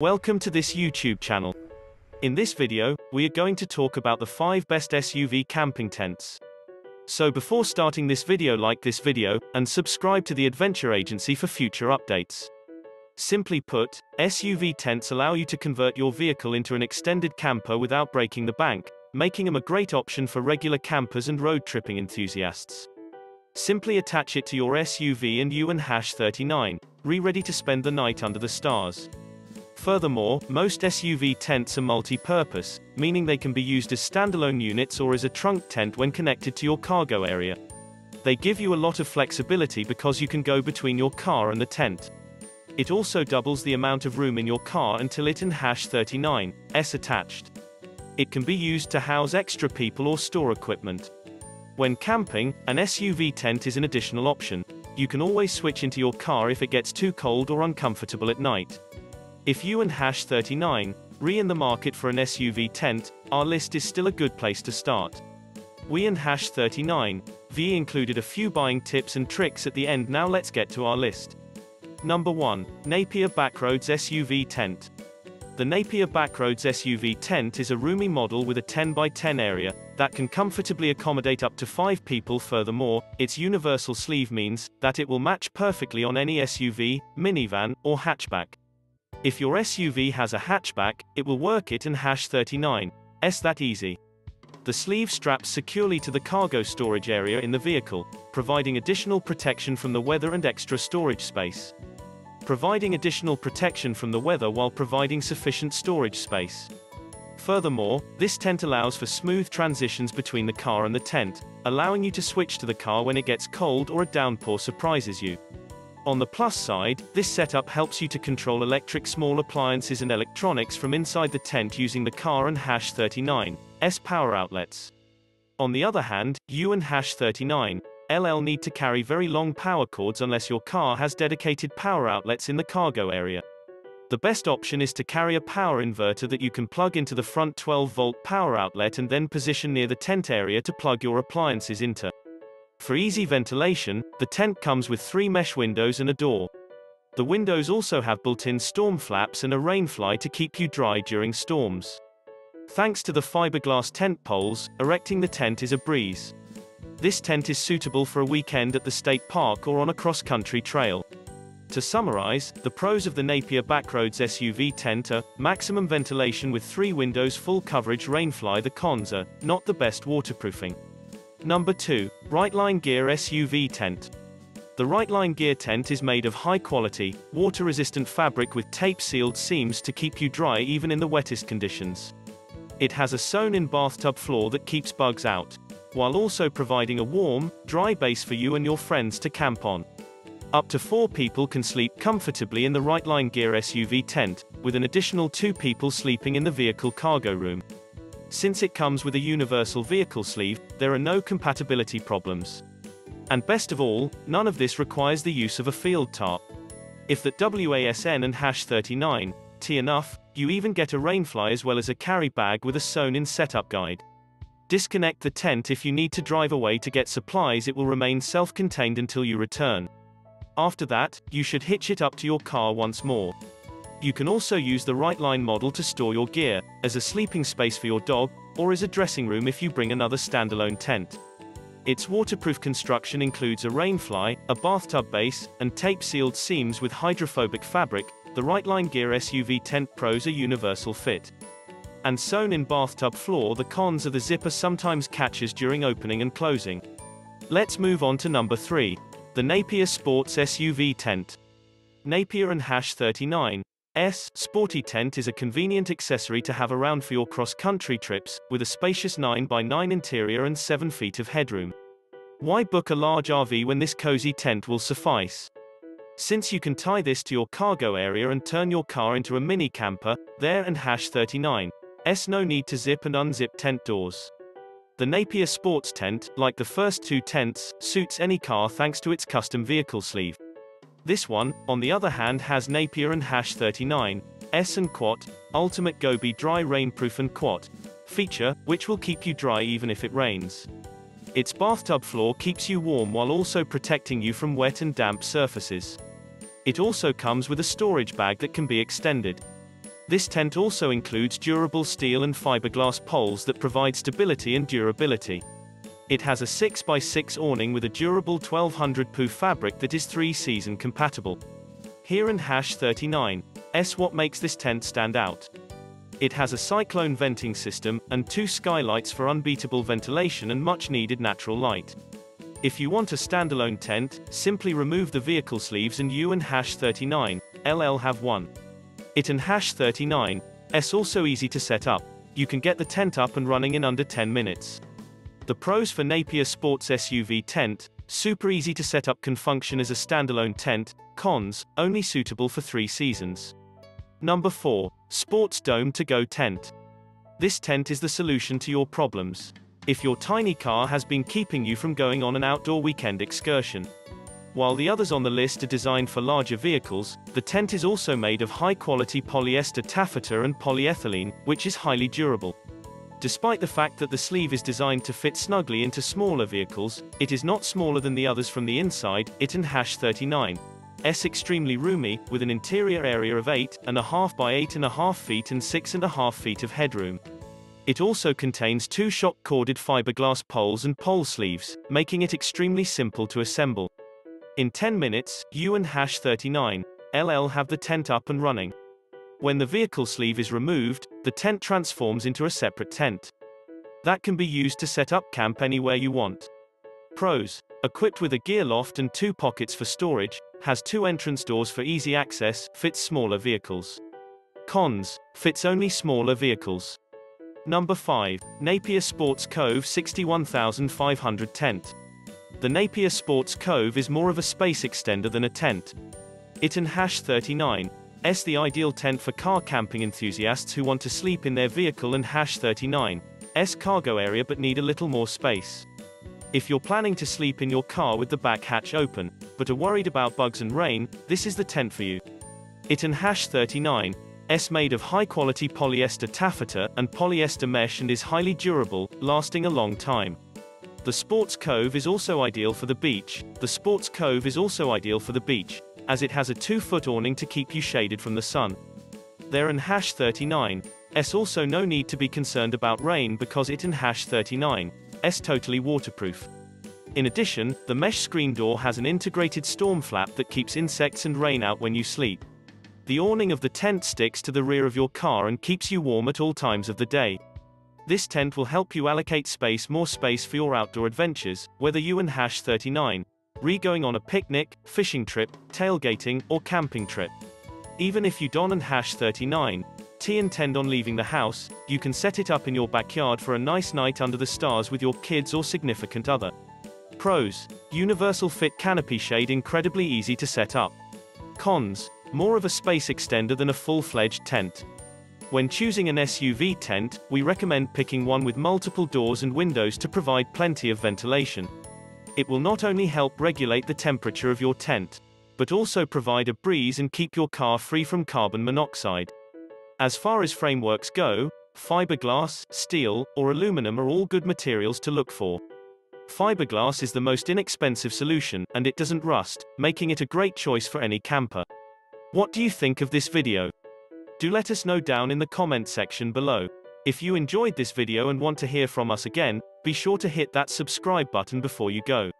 Welcome to this YouTube channel. In this video, we are going to talk about the 5 best SUV camping tents. So before starting this video, like this video, and subscribe to the Adventure Agency for future updates. Simply put, SUV tents allow you to convert your vehicle into an extended camper without breaking the bank, making them a great option for regular campers and road tripping enthusiasts. Simply attach it to your SUV and you and #39, ready to spend the night under the stars. Furthermore, most SUV tents are multi-purpose, meaning they can be used as standalone units or as a trunk tent when connected to your cargo area. They give you a lot of flexibility because you can go between your car and the tent. It also doubles the amount of room in your car until it and #39's attached. It can be used to house extra people or store equipment. When camping, an SUV tent is an additional option. You can always switch into your car if it gets too cold or uncomfortable at night. If you and #39 in the market for an SUV tent, our list is still a good place to start. We and #39 included a few buying tips and tricks at the end. Now let's get to our list. Number 1. Napier Backroadz SUV Tent. The Napier Backroadz SUV tent is a roomy model with a 10x10 area that can comfortably accommodate up to 5 people. Furthermore, its universal sleeve means that it will match perfectly on any SUV, minivan, or hatchback. If your SUV has a hatchback, it will work it and #39's that easy. The sleeve straps securely to the cargo storage area in the vehicle, providing additional protection from the weather and extra storage space. Providing additional protection from the weather while providing sufficient storage space. Furthermore, this tent allows for smooth transitions between the car and the tent, allowing you to switch to the car when it gets cold or a downpour surprises you. On the plus side, this setup helps you to control electric small appliances and electronics from inside the tent using the car and #39's power outlets. On the other hand, you and #39 need to carry very long power cords unless your car has dedicated power outlets in the cargo area. The best option is to carry a power inverter that you can plug into the front 12-volt power outlet and then position near the tent area to plug your appliances into. For easy ventilation, the tent comes with 3 mesh windows and a door. The windows also have built-in storm flaps and a rainfly to keep you dry during storms. Thanks to the fiberglass tent poles, erecting the tent is a breeze. This tent is suitable for a weekend at the state park or on a cross-country trail. To summarize, the pros of the Napier Backroadz SUV tent are maximum ventilation with 3 windows, full coverage rainfly. The cons are not the best waterproofing. Number 2. Rightline Gear SUV Tent. The Rightline Gear tent is made of high-quality, water-resistant fabric with tape-sealed seams to keep you dry even in the wettest conditions. It has a sewn-in bathtub floor that keeps bugs out, while also providing a warm, dry base for you and your friends to camp on. Up to 4 people can sleep comfortably in the Rightline Gear SUV tent, with an additional 2 people sleeping in the vehicle cargo room. Since it comes with a universal vehicle sleeve, there are no compatibility problems. And best of all, none of this requires the use of a field tarp. If that wasn't and #39 enough, you even get a rainfly as well as a carry bag with a sewn-in setup guide. Disconnect the tent if you need to drive away to get supplies. It will remain self-contained until you return. After that, you should hitch it up to your car once more. You can also use the Rightline model to store your gear, as a sleeping space for your dog, or as a dressing room if you bring another standalone tent. Its waterproof construction includes a rainfly, a bathtub base, and tape-sealed seams with hydrophobic fabric. The Rightline Gear SUV tent pros are universal fit and sewn-in bathtub floor. The cons are the zipper sometimes catches during opening and closing. Let's move on to number 3. The Napier Sportz SUV Tent. Napier and #39's sporty tent is a convenient accessory to have around for your cross-country trips, with a spacious 9x9 interior and 7 feet of headroom. Why book a large RV when this cozy tent will suffice? Since you can tie this to your cargo area and turn your car into a mini camper, there and #39's no need to zip and unzip tent doors. The Napier Sportz tent, like the first 2 tents, suits any car thanks to its custom vehicle sleeve. This one, on the other hand, has Napier and #39's and Quat, Ultimate Goby Dry Rainproof and Quat feature, which will keep you dry even if it rains. Its bathtub floor keeps you warm while also protecting you from wet and damp surfaces. It also comes with a storage bag that can be extended. This tent also includes durable steel and fiberglass poles that provide stability and durability. It has a 6x6 awning with a durable 1200 PU fabric that is 3-season compatible. Here and #39s what makes this tent stand out. It has a cyclone venting system, and 2 skylights for unbeatable ventilation and much-needed natural light. If you want a standalone tent, simply remove the vehicle sleeves and you and #39LL have one. It and #39s also easy to set up. You can get the tent up and running in under 10 minutes. The pros for Napier Sportz SUV tent: super easy to set up, can function as a standalone tent. Cons: only suitable for 3 seasons. Number 4. Sportz Dome to Go Tent. This tent is the solution to your problems if your tiny car has been keeping you from going on an outdoor weekend excursion. While the others on the list are designed for larger vehicles, the tent is also made of high-quality polyester taffeta and polyethylene, which is highly durable. Despite the fact that the sleeve is designed to fit snugly into smaller vehicles, it is not smaller than the others from the inside. It and #39s extremely roomy, with an interior area of 8.5 by 8.5 feet and 6.5 feet of headroom. It also contains 2 shock-corded fiberglass poles and pole sleeves, making it extremely simple to assemble. In 10 minutes, you and #39LL have the tent up and running. When the vehicle sleeve is removed, the tent transforms into a separate tent that can be used to set up camp anywhere you want. Pros: equipped with a gear loft and 2 pockets for storage, has 2 entrance doors for easy access, fits smaller vehicles. Cons: fits only smaller vehicles. Number 5. Napier Sportz Cove 61500 Tent. The Napier Sportz Cove is more of a space extender than a tent. It and #39s the ideal tent for car camping enthusiasts who want to sleep in their vehicle and #39s cargo area but need a little more space. If you're planning to sleep in your car with the back hatch open, but are worried about bugs and rain, this is the tent for you. It and #39s made of high-quality polyester taffeta and polyester mesh and is highly durable, lasting a long time. The Sportz Cove is also ideal for the beach. As it has a 2-foot awning to keep you shaded from the sun. There and #39s also no need to be concerned about rain because it and #39s totally waterproof. In addition, the mesh screen door has an integrated storm flap that keeps insects and rain out when you sleep. The awning of the tent sticks to the rear of your car and keeps you warm at all times of the day. This tent will help you allocate more space for your outdoor adventures, whether you and #39s going on a picnic, fishing trip, tailgating, or camping trip. Even if you don and #39s intend on leaving the house, you can set it up in your backyard for a nice night under the stars with your kids or significant other. Pros: universal fit, canopy shade, incredibly easy to set up. Cons: more of a space extender than a full-fledged tent. When choosing an SUV tent, we recommend picking one with multiple doors and windows to provide plenty of ventilation. It will not only help regulate the temperature of your tent, but also provide a breeze and keep your car free from carbon monoxide. As far as frameworks go, fiberglass, steel, or aluminum are all good materials to look for. Fiberglass is the most inexpensive solution, and it doesn't rust, making it a great choice for any camper. What do you think of this video? Do let us know down in the comment section below. If you enjoyed this video and want to hear from us again, be sure to hit that subscribe button before you go.